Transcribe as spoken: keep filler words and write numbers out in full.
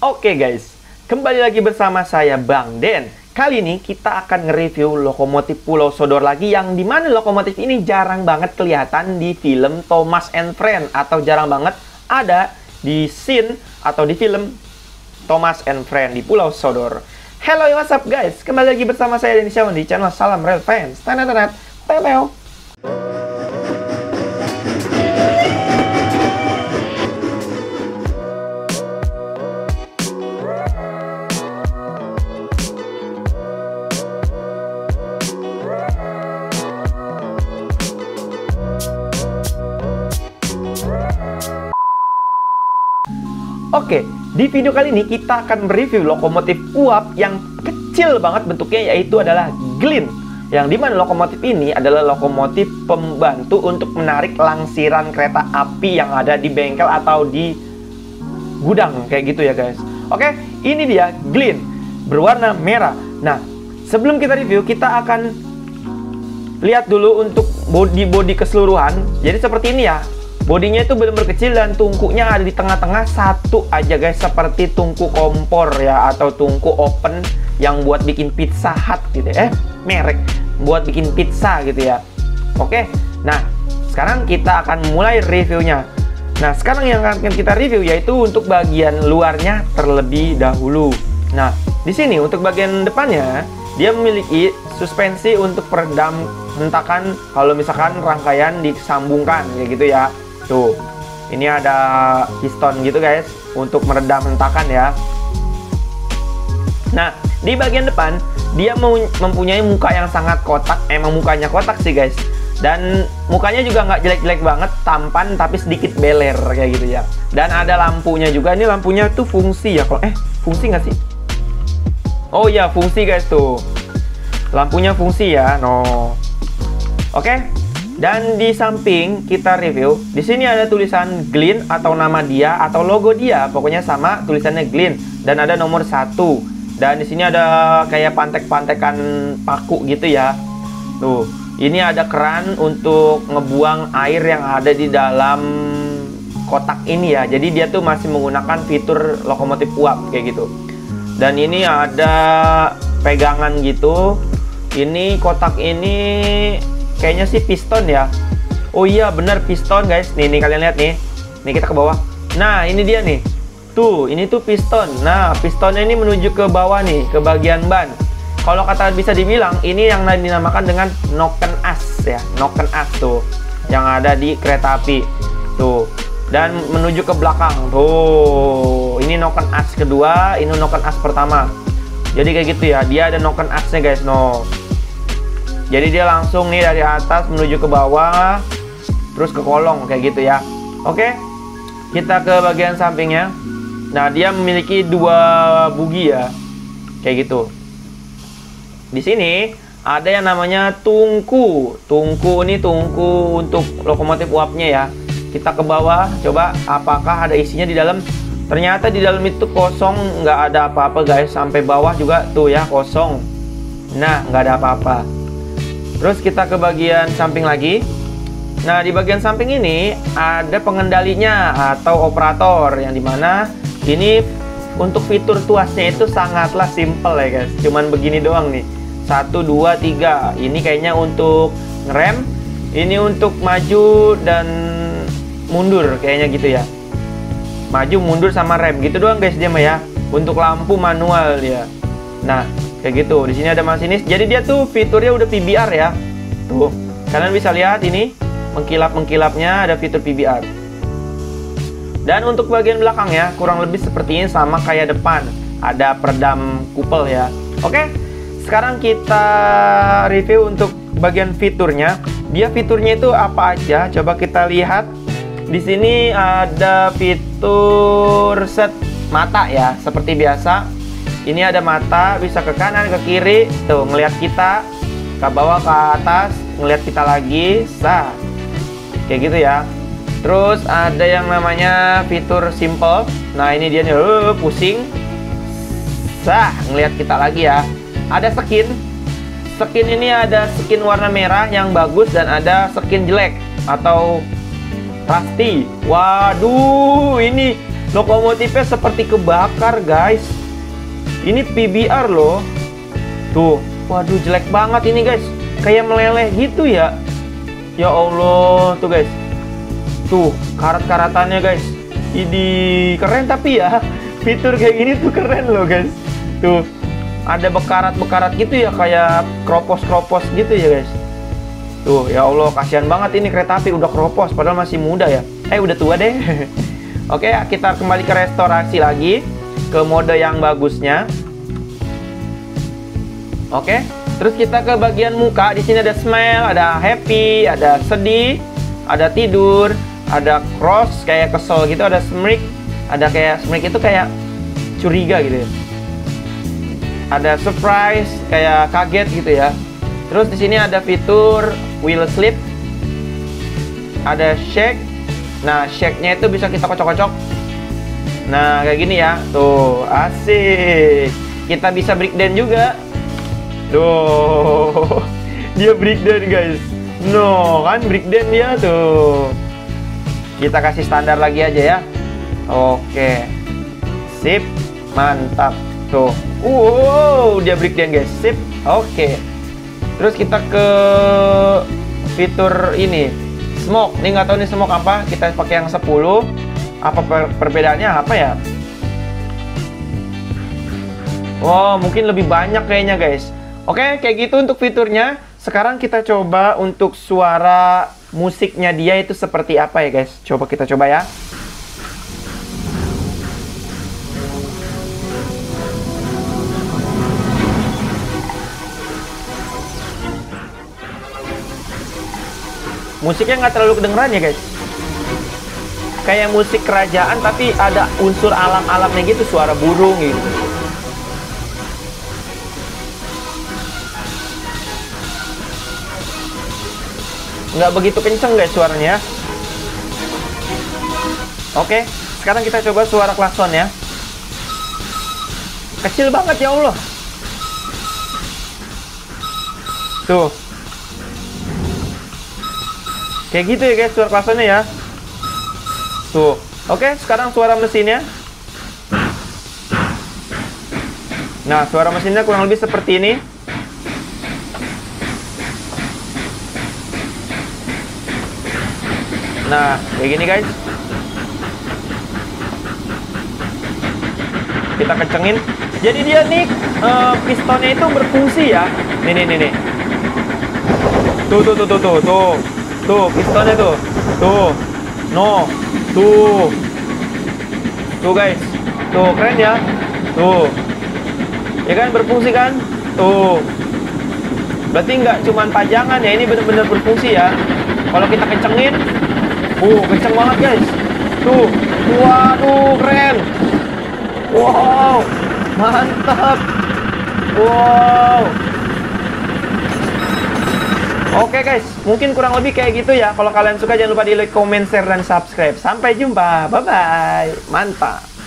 Oke guys, kembali lagi bersama saya Bang Den. Kali ini kita akan nge-review lokomotif Pulau Sodor lagi, yang dimana lokomotif ini jarang banget kelihatan di film Thomas and Friends, atau jarang banget ada di scene atau di film Thomas and Friends di Pulau Sodor. Hello, what's up guys? Kembali lagi bersama saya Denny Syawandi di channel Salam Rail Fans. Tanat tanat, peo. Oke, di video kali ini kita akan mereview lokomotif uap yang kecil banget bentuknya, yaitu adalah Glynn. Yang dimana lokomotif ini adalah lokomotif pembantu untuk menarik langsiran kereta api yang ada di bengkel atau di gudang, kayak gitu ya guys. Oke, ini dia Glynn berwarna merah. Nah, sebelum kita review, kita akan lihat dulu untuk bodi-bodi keseluruhan. Jadi seperti ini ya. Bodinya itu benar-benar kecil dan tungkunya ada di tengah-tengah satu aja guys, seperti tungku kompor ya, atau tungku open yang buat bikin pizza hut gitu ya. Eh, merek buat bikin pizza gitu ya. Oke, nah sekarang kita akan mulai reviewnya. Nah sekarang yang akan kita review yaitu untuk bagian luarnya terlebih dahulu. Nah di sini untuk bagian depannya dia memiliki suspensi untuk peredam hentakan kalau misalkan rangkaian disambungkan kayak gitu ya. Tuh, ini ada piston gitu guys untuk meredam hentakan ya. Nah, di bagian depan dia mempunyai muka yang sangat kotak. Emang mukanya kotak sih guys. Dan mukanya juga nggak jelek-jelek banget, tampan tapi sedikit beler kayak gitu ya. Dan ada lampunya juga. Ini lampunya tuh fungsi ya kalau eh fungsi nggak sih? Oh iya, fungsi guys tuh. Lampunya fungsi ya. No. Oke. Dan di samping kita review, di sini ada tulisan Glynn atau nama dia atau logo dia, pokoknya sama tulisannya Glynn, dan ada nomor satu. Dan di sini ada kayak pantek-pantekan paku gitu ya. Tuh, ini ada keran untuk ngebuang air yang ada di dalam kotak ini ya. Jadi dia tuh masih menggunakan fitur lokomotif uap kayak gitu. Dan ini ada pegangan gitu. Ini kotak ini kayaknya sih piston ya. Oh iya bener piston guys. Nih, nih kalian lihat nih. Nih kita ke bawah. Nah ini dia nih. Tuh ini tuh piston. Nah pistonnya ini menuju ke bawah nih, ke bagian ban. Kalau kata bisa dibilang ini yang dinamakan dengan noken as ya. Noken as tuh yang ada di kereta api. Tuh. Dan menuju ke belakang. Tuh. Ini noken as kedua. Ini noken as pertama. Jadi kayak gitu ya. Dia ada noken asnya guys. No. Jadi dia langsung nih dari atas menuju ke bawah, terus ke kolong kayak gitu ya. Oke, kita ke bagian sampingnya. Nah dia memiliki dua bugi ya, kayak gitu. Di sini ada yang namanya tungku. Tungku ini tungku untuk lokomotif uapnya ya. Kita ke bawah, coba apakah ada isinya di dalam. Ternyata di dalam itu kosong, nggak ada apa-apa guys. Sampai bawah juga tuh ya kosong. Nah nggak ada apa-apa. Terus kita ke bagian samping lagi. Nah di bagian samping ini ada pengendalinya atau operator, yang dimana ini untuk fitur tuasnya itu sangatlah simple ya guys. Cuman begini doang nih. Satu, dua, tiga. Ini kayaknya untuk ngerem. Ini untuk maju dan mundur kayaknya gitu ya. Maju, mundur sama rem gitu doang guys dia mah ya. Untuk lampu manual ya. Nah. Kayak gitu. Di sini ada masinis. Jadi dia tuh fiturnya udah P B R ya. Tuh. Kalian bisa lihat ini mengkilap-mengkilapnya ada fitur P B R. Dan untuk bagian belakang ya, kurang lebih seperti ini sama kayak depan. Ada peredam kupel ya. Oke. Sekarang kita review untuk bagian fiturnya. Dia fiturnya itu apa aja? Coba kita lihat. Di sini ada fitur set mata ya, seperti biasa. Ini ada mata, bisa ke kanan, ke kiri, tuh ngelihat kita, ke bawah, ke atas, ngelihat kita lagi, sah, kayak gitu ya. Terus ada yang namanya fitur simple. Nah ini dia nih, uh, pusing, sah, ngelihat kita lagi ya. Ada skin, skin ini ada skin warna merah yang bagus dan ada skin jelek atau rusty. Waduh, ini Lokomotifnya seperti kebakar, guys. Ini P B R loh. Tuh, waduh jelek banget ini, guys. Kayak meleleh gitu ya. Ya Allah, tuh guys. Tuh, karat-karatannya, guys. Ini keren tapi ya, fitur kayak gini tuh keren loh, guys. Tuh, ada bekarat-bekarat gitu ya, kayak kropos-kropos gitu ya, guys. Tuh, ya Allah, kasihan banget ini kereta api udah kropos, padahal masih muda ya. Eh, udah tua deh. Oke, kita kembali ke restorasi lagi, ke mode yang bagusnya. Oke, terus kita ke bagian muka. Di sini ada smile, ada happy, ada sedih, ada tidur, ada cross kayak kesel gitu, ada smirk, ada kayak smirk itu kayak curiga gitu ya. Ada surprise kayak kaget gitu ya. Terus di sini ada fitur wheel slip, ada shake. Nah, shake-nya itu bisa kita kocok-kocok. Nah, kayak gini ya. Tuh, asik. Kita bisa breakdance juga. Duh, dia breakdown guys. No, kan breakdown dia tuh. Kita kasih standar lagi aja ya. Oke, sip, mantap. Tuh, wow, dia breakdown guys. Sip, oke. Terus kita ke fitur ini, smoke. Nih nggak tahu nih smoke apa. Kita pakai yang sepuluh. Apa per perbedaannya apa ya? Wow, mungkin lebih banyak kayaknya guys. Oke, kayak gitu untuk fiturnya. Sekarang kita coba untuk suara musiknya dia itu seperti apa ya guys. Coba kita coba ya. Musiknya nggak terlalu kedengeran ya guys. Kayak musik kerajaan tapi ada unsur alam-alamnya gitu, suara burung gitu. Nggak begitu kenceng guys suaranya. Oke, sekarang kita coba suara klakson ya. Kecil banget ya Allah. Tuh. Kayak gitu ya guys suara klaksonnya ya. Tuh. Oke, sekarang suara mesinnya. Nah, suara mesinnya kurang lebih seperti ini. Nah, kayak gini guys. Kita kencengin. Jadi dia nih, uh, pistonnya itu berfungsi ya. Nih, nih, nih, nih. Tuh, tuh, tuh, tuh, tuh, tuh. Tuh, pistonnya tuh. Tuh. No. Tuh. Tuh guys. Tuh, keren ya. Tuh. Ya kan, berfungsi kan. Tuh. Berarti nggak cuman pajangan ya. Ini bener-bener berfungsi ya. Kalau kita kencengin. Uh, kenceng banget guys. Tuh, waduh keren. Wow, mantap. Wow. Oke guys, mungkin kurang lebih kayak gitu ya. Kalau kalian suka jangan lupa di like, comment, share, dan subscribe. Sampai jumpa, bye-bye. Mantap.